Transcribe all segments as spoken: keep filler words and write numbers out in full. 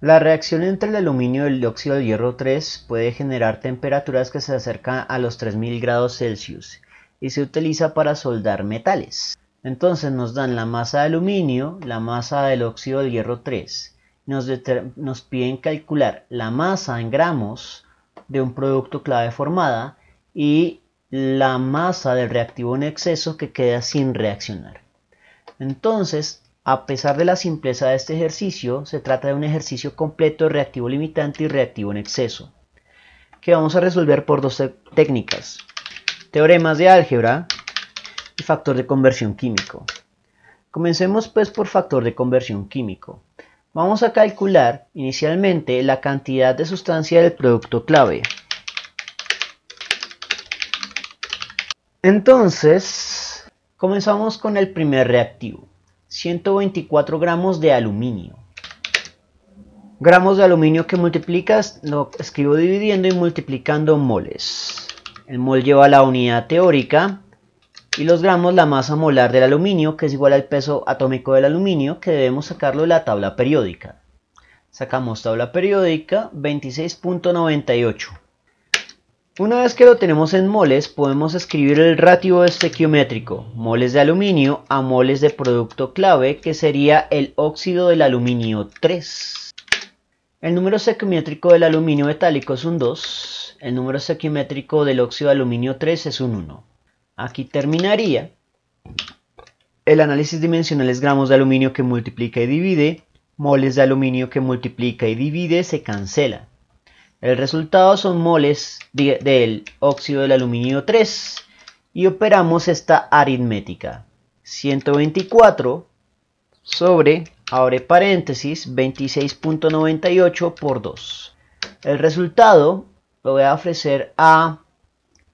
La reacción entre el aluminio y el dióxido de hierro tres puede generar temperaturas que se acercan a los tres mil grados Celsius y se utiliza para soldar metales. Entonces nos dan la masa de aluminio, la masa del óxido de hierro tres. Nos, nos piden calcular la masa en gramos de un producto clave formada y la masa del reactivo en exceso que queda sin reaccionar. Entonces, a pesar de la simpleza de este ejercicio, se trata de un ejercicio completo de reactivo limitante y reactivo en exceso, que vamos a resolver por dos técnicas: teoremas de álgebra y factor de conversión químico. Comencemos pues por factor de conversión químico. Vamos a calcular inicialmente la cantidad de sustancia del producto clave. Entonces, comenzamos con el primer reactivo. ciento veinticuatro gramos de aluminio. Gramos de aluminio que multiplicas, lo escribo dividiendo y multiplicando moles. El mol lleva la unidad teórica y los gramos la masa molar del aluminio, que es igual al peso atómico del aluminio, que debemos sacarlo de la tabla periódica. Sacamos tabla periódica veintiséis punto noventa y ocho. Una vez que lo tenemos en moles, podemos escribir el ratio estequiométrico, moles de aluminio a moles de producto clave, que sería el óxido del aluminio tres. El número estequiométrico del aluminio metálico es un dos, el número estequiométrico del óxido de aluminio tres es un uno. Aquí terminaría el análisis dimensional: es gramos de aluminio que multiplica y divide, moles de aluminio que multiplica y divide, se cancela. El resultado son moles de, del óxido del aluminio tres y operamos esta aritmética: ciento veinticuatro sobre, abre paréntesis, veintiséis punto noventa y ocho por dos. El resultado lo voy a ofrecer a,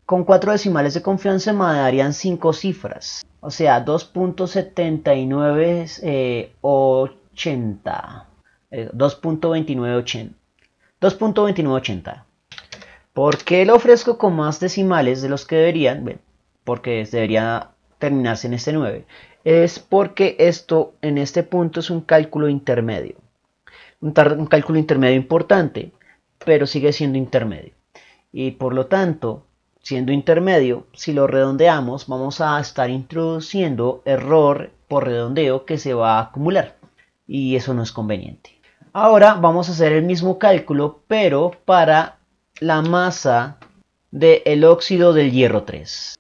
con cuatro decimales de confianza me darían cinco cifras, o sea dos punto setenta y nueve ochenta, eh, eh, dos punto veintinueve ochenta. dos punto veintinueve ochenta. ¿Por qué lo ofrezco con más decimales de los que deberían? Bueno, porque debería terminarse en este nueve. Es porque esto en este punto es un cálculo intermedio. Un, un cálculo intermedio importante, pero sigue siendo intermedio. Y por lo tanto, siendo intermedio, si lo redondeamos, vamos a estar introduciendo error por redondeo que se va a acumular. Y eso no es conveniente. Ahora vamos a hacer el mismo cálculo, pero para la masa del óxido del hierro tres.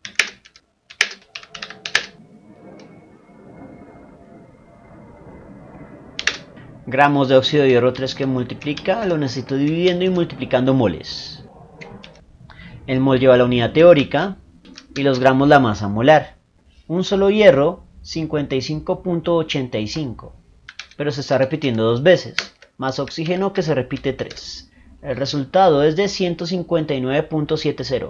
Gramos de óxido de hierro tres que multiplica, lo necesito dividiendo y multiplicando moles. El mol lleva la unidad teórica y los gramos la masa molar. Un solo hierro, cincuenta y cinco punto ochenta y cinco, pero se está repitiendo dos veces, más oxígeno que se repite tres. El resultado es de ciento cincuenta y nueve punto setenta.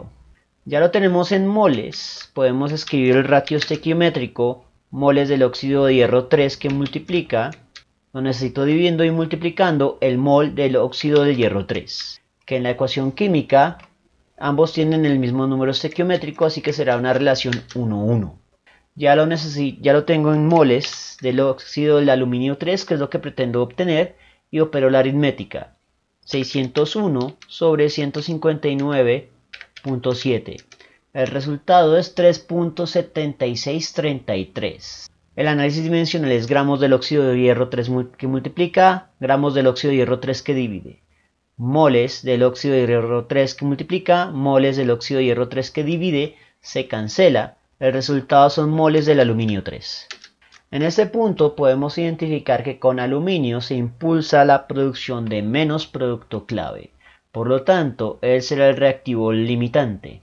Ya lo tenemos en moles, podemos escribir el ratio estequiométrico, moles del óxido de hierro tres que multiplica, lo necesito dividiendo y multiplicando el mol del óxido de hierro tres, que en la ecuación química ambos tienen el mismo número estequiométrico, así que será una relación uno uno. Ya lo, ya lo tengo en moles del óxido del aluminio tres, que es lo que pretendo obtener, y opero la aritmética: seiscientos uno sobre ciento cincuenta y nueve punto siete. El resultado es tres punto setenta y seis treinta y tres. El análisis dimensional es gramos del óxido de hierro tres que multiplica, gramos del óxido de hierro tres que divide, moles del óxido de hierro tres que multiplica, moles del óxido de hierro tres que divide, se cancela. El resultado son moles del aluminio tres. En este punto podemos identificar que con aluminio se impulsa la producción de menos producto clave. Por lo tanto, él será el reactivo limitante.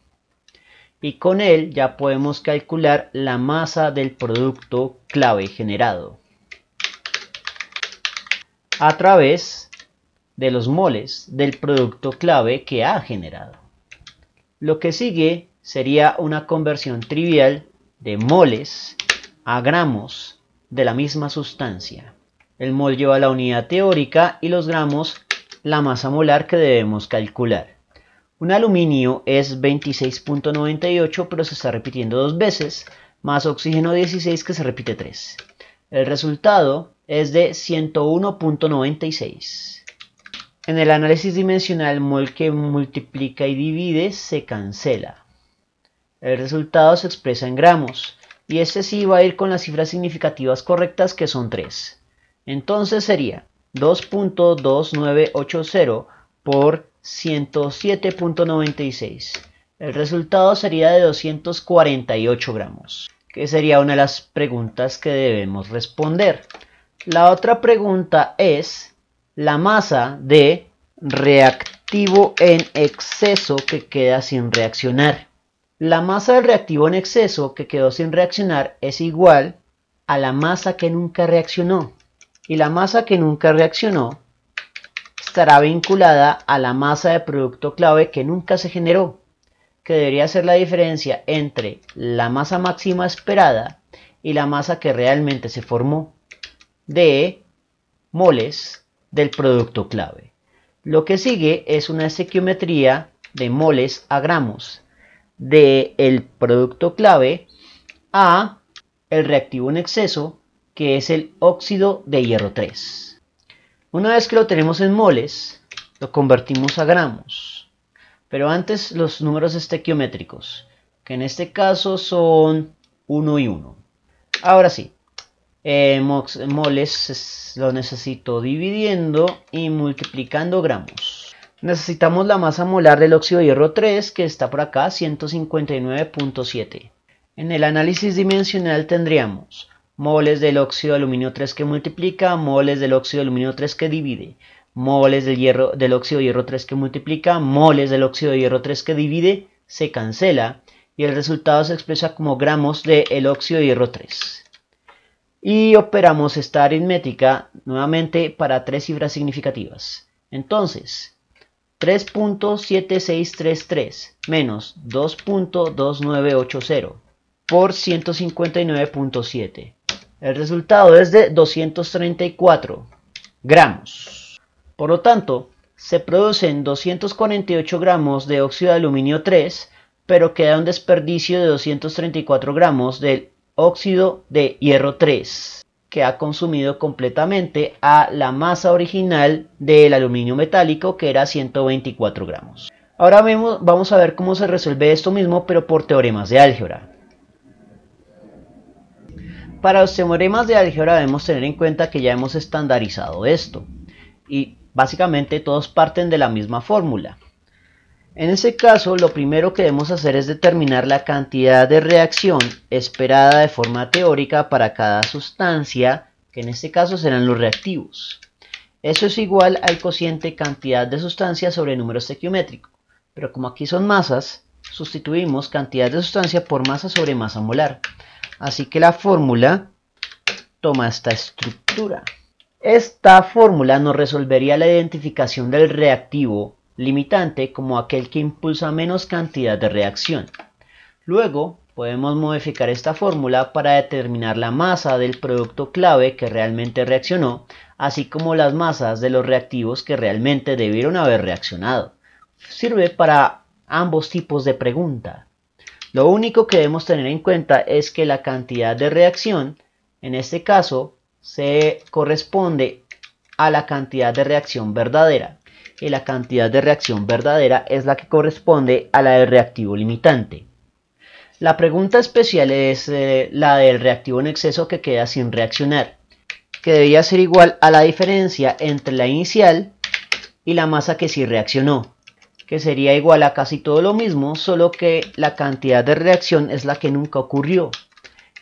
Y con él ya podemos calcular la masa del producto clave generado a través de los moles del producto clave que ha generado. Lo que sigue sería una conversión trivial de moles a gramos de la misma sustancia. El mol lleva la unidad teórica y los gramos la masa molar que debemos calcular. Un aluminio es veintiséis punto noventa y ocho, pero se está repitiendo dos veces, más oxígeno dieciséis que se repite tres. El resultado es de ciento uno punto noventa y seis. En el análisis dimensional, mol que multiplica y divide se cancela. El resultado se expresa en gramos, y este sí va a ir con las cifras significativas correctas, que son tres. Entonces sería dos punto dos nueve ocho cero por ciento siete punto noventa y seis. El resultado sería de doscientos cuarenta y ocho gramos, que sería una de las preguntas que debemos responder. La otra pregunta es la masa de reactivo en exceso que queda sin reaccionar. La masa del reactivo en exceso que quedó sin reaccionar es igual a la masa que nunca reaccionó. Y la masa que nunca reaccionó estará vinculada a la masa de producto clave que nunca se generó, que debería ser la diferencia entre la masa máxima esperada y la masa que realmente se formó, de moles del producto clave. Lo que sigue es una estequiometría de moles a gramos, de el producto clave a el reactivo en exceso, que es el óxido de hierro tres. Una vez que lo tenemos en moles, lo convertimos a gramos. Pero antes los números estequiométricos, que en este caso son uno y uno. Ahora sí, eh, moles lo necesito dividiendo y multiplicando gramos. Necesitamos la masa molar del óxido de hierro tres, que está por acá, ciento cincuenta y nueve punto siete. En el análisis dimensional tendríamos moles del óxido de aluminio tres que multiplica, moles del óxido de aluminio tres que divide, moles del, hierro, del óxido de hierro tres que multiplica, moles del óxido de hierro tres que divide, se cancela, y el resultado se expresa como gramos del óxido de hierro tres. Y operamos esta aritmética nuevamente para tres cifras significativas. Entonces, tres punto siete seis tres tres menos dos punto dos nueve ocho cero por ciento cincuenta y nueve punto siete. El resultado es de doscientos treinta y cuatro gramos. Por lo tanto, se producen doscientos cuarenta y ocho gramos de óxido de aluminio tres, pero queda un desperdicio de doscientos treinta y cuatro gramos del óxido de hierro tres, que ha consumido completamente a la masa original del aluminio metálico, que era ciento veinticuatro gramos. Ahora vemos, vamos a ver cómo se resuelve esto mismo, pero por teoremas de álgebra. Para los teoremas de álgebra debemos tener en cuenta que ya hemos estandarizado esto, y básicamente todos parten de la misma fórmula. En ese caso, lo primero que debemos hacer es determinar la cantidad de reacción esperada de forma teórica para cada sustancia, que en este caso serán los reactivos. Eso es igual al cociente cantidad de sustancia sobre el número estequiométrico, pero como aquí son masas, sustituimos cantidad de sustancia por masa sobre masa molar. Así que la fórmula toma esta estructura. Esta fórmula nos resolvería la identificación del reactivo limitante como aquel que impulsa menos cantidad de reacción. Luego podemos modificar esta fórmula para determinar la masa del producto clave que realmente reaccionó, así como las masas de los reactivos que realmente debieron haber reaccionado. Sirve para ambos tipos de pregunta. Lo único que debemos tener en cuenta es que la cantidad de reacción, en este caso, se corresponde a la cantidad de reacción verdadera, y la cantidad de reacción verdadera es la que corresponde a la del reactivo limitante. La pregunta especial es eh, la del reactivo en exceso que queda sin reaccionar, que debería ser igual a la diferencia entre la inicial y la masa que sí reaccionó, que sería igual a casi todo lo mismo, solo que la cantidad de reacción es la que nunca ocurrió,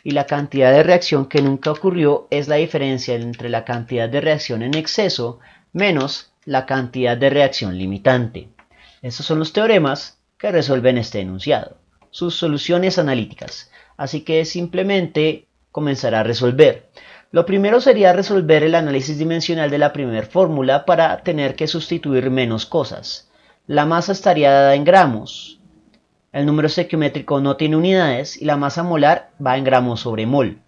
y la cantidad de reacción que nunca ocurrió es la diferencia entre la cantidad de reacción en exceso menos la cantidad de reacción limitante. Estos son los teoremas que resuelven este enunciado, sus soluciones analíticas. Así que simplemente comenzar a resolver. Lo primero sería resolver el análisis dimensional de la primera fórmula para tener que sustituir menos cosas. La masa estaría dada en gramos, el número estequiométrico no tiene unidades y la masa molar va en gramos sobre mol.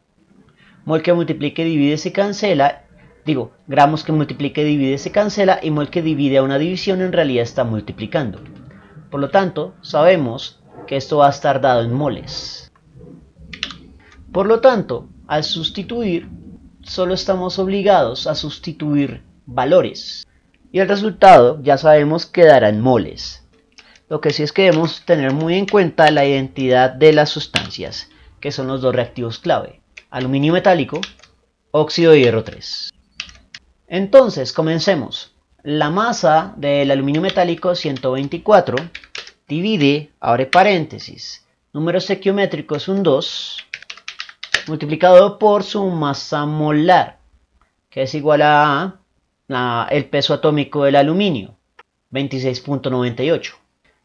Mol que multiplique, divide, se cancela. Digo, gramos que multiplique, divide, se cancela, y mol que divide a una división en realidad está multiplicando. Por lo tanto, sabemos que esto va a estar dado en moles. Por lo tanto, al sustituir, solo estamos obligados a sustituir valores. y el resultado ya sabemos que dará en moles. Lo que sí es que debemos tener muy en cuenta la identidad de las sustancias, que son los dos reactivos clave, aluminio metálico, óxido de hierro tres. Entonces, comencemos. La masa del aluminio metálico ciento veinticuatro divide, abre paréntesis, número estequiométrico es un dos, multiplicado por su masa molar, que es igual a la, el peso atómico del aluminio, veintiséis punto noventa y ocho.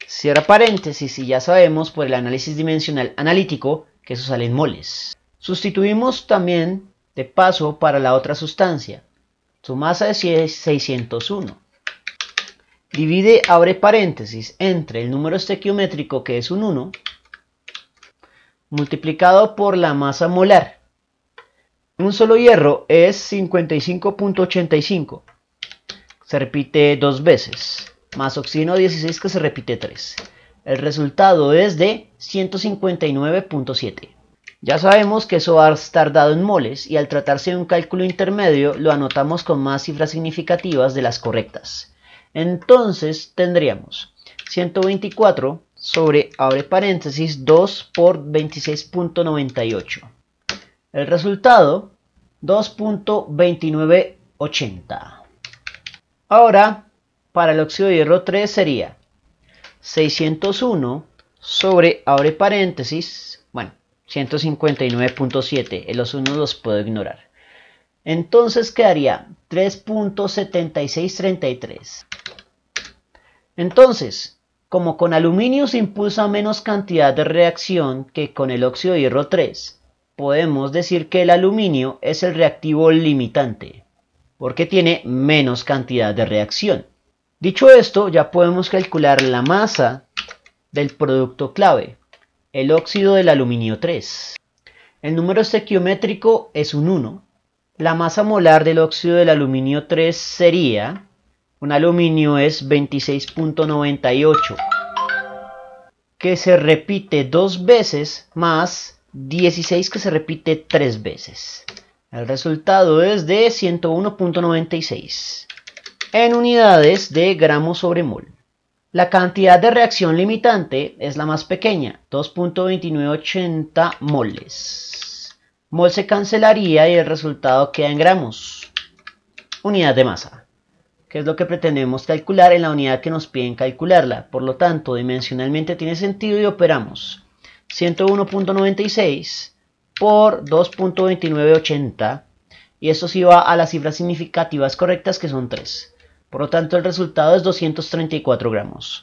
Cierra paréntesis y ya sabemos por el análisis dimensional analítico que eso sale en moles. Sustituimos también de paso para la otra sustancia. Su masa es seiscientos uno. Divide, abre paréntesis, entre el número estequiométrico que es un uno, multiplicado por la masa molar. Un solo hierro es cincuenta y cinco punto ochenta y cinco. Se repite dos veces. Más oxígeno dieciséis que se repite tres. El resultado es de ciento cincuenta y nueve punto siete. Ya sabemos que eso va a estar dado en moles y al tratarse de un cálculo intermedio lo anotamos con más cifras significativas de las correctas. Entonces tendríamos ciento veinticuatro sobre, abre paréntesis, dos por veintiséis punto noventa y ocho. El resultado, dos punto veintinueve ochenta. Ahora, para el óxido de hierro tres sería seiscientos uno sobre, abre paréntesis, bueno, ciento cincuenta y nueve punto siete. Los unos los puedo ignorar. Entonces quedaría tres punto setenta y seis treinta y tres. Entonces, como con aluminio se impulsa menos cantidad de reacción que con el óxido de hierro tres, podemos decir que el aluminio es el reactivo limitante, porque tiene menos cantidad de reacción. Dicho esto, ya podemos calcular la masa del producto clave, el óxido del aluminio tres. El número estequiométrico es un uno. La masa molar del óxido del aluminio tres sería... un aluminio es veintiséis punto noventa y ocho, que se repite dos veces, más dieciséis que se repite tres veces. El resultado es de ciento uno punto noventa y seis en unidades de gramos sobre mol. La cantidad de reacción limitante es la más pequeña, dos punto veintinueve ochenta moles. Mol se cancelaría y el resultado queda en gramos, unidad de masa, que es lo que pretendemos calcular en la unidad que nos piden calcularla. Por lo tanto, dimensionalmente tiene sentido y operamos ciento uno punto noventa y seis por dos punto veintinueve ochenta, y esto sí va a las cifras significativas correctas, que son tres. Por lo tanto, el resultado es doscientos treinta y cuatro gramos.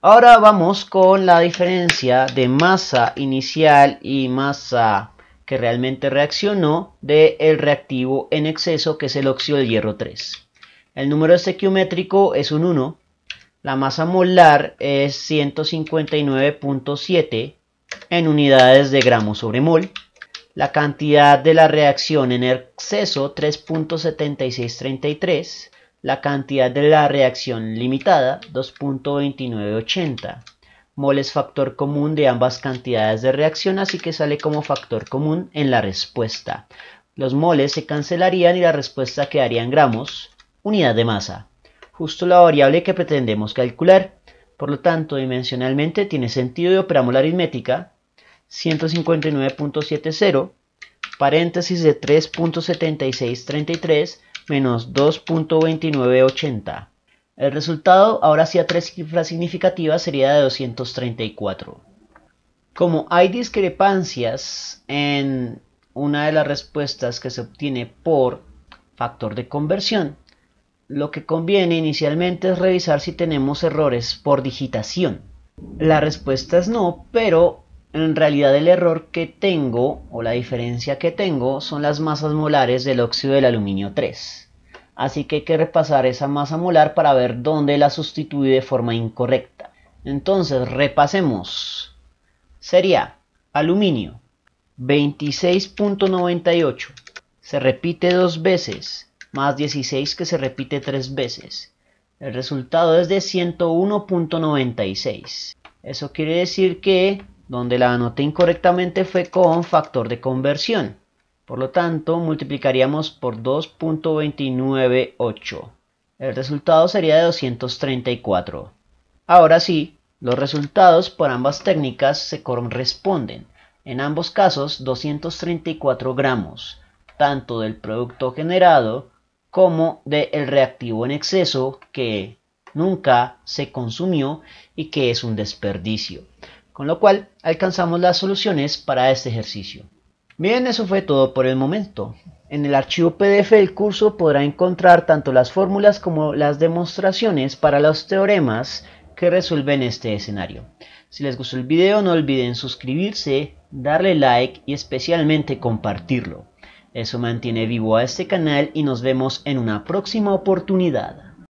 Ahora vamos con la diferencia de masa inicial y masa que realmente reaccionó del reactivo en exceso, que es el óxido de hierro tres. El número estequiométrico es un uno, la masa molar es ciento cincuenta y nueve punto siete en unidades de gramos sobre mol, la cantidad de la reacción en exceso tres punto setenta y seis treinta y tres, la cantidad de la reacción limitada dos punto veintinueve ochenta, mol es factor común de ambas cantidades de reacción, así que sale como factor común en la respuesta. Los moles se cancelarían y la respuesta quedaría en gramos, unidad de masa, justo la variable que pretendemos calcular. Por lo tanto, dimensionalmente tiene sentido y operamos la aritmética, ciento cincuenta y nueve punto setenta, paréntesis de tres punto setenta y seis treinta y tres menos dos punto veintinueve ochenta. El resultado, ahora sí a tres cifras significativas, sería de doscientos treinta y cuatro. Como hay discrepancias en una de las respuestas que se obtiene por factor de conversión, lo que conviene inicialmente es revisar si tenemos errores por digitación. La respuesta es no, pero en realidad el error que tengo o la diferencia que tengo son las masas molares del óxido del aluminio tres. Así que hay que repasar esa masa molar para ver dónde la sustituí de forma incorrecta. Entonces repasemos. Sería aluminio veintiséis punto noventa y ocho. Se repite dos veces, más dieciséis que se repite tres veces. El resultado es de ciento uno punto noventa y seis. Eso quiere decir que donde la anoté incorrectamente fue con factor de conversión. Por lo tanto, multiplicaríamos por dos punto veintinueve ocho. El resultado sería de doscientos treinta y cuatro. Ahora sí, los resultados por ambas técnicas se corresponden. En ambos casos, doscientos treinta y cuatro gramos, tanto del producto generado como del reactivo en exceso que nunca se consumió y que es un desperdicio. Con lo cual alcanzamos las soluciones para este ejercicio. Bien, eso fue todo por el momento. En el archivo P D F del curso podrá encontrar tanto las fórmulas como las demostraciones para los teoremas que resuelven este escenario. Si les gustó el video, no olviden suscribirse, darle like y especialmente compartirlo. Eso mantiene vivo a este canal y nos vemos en una próxima oportunidad.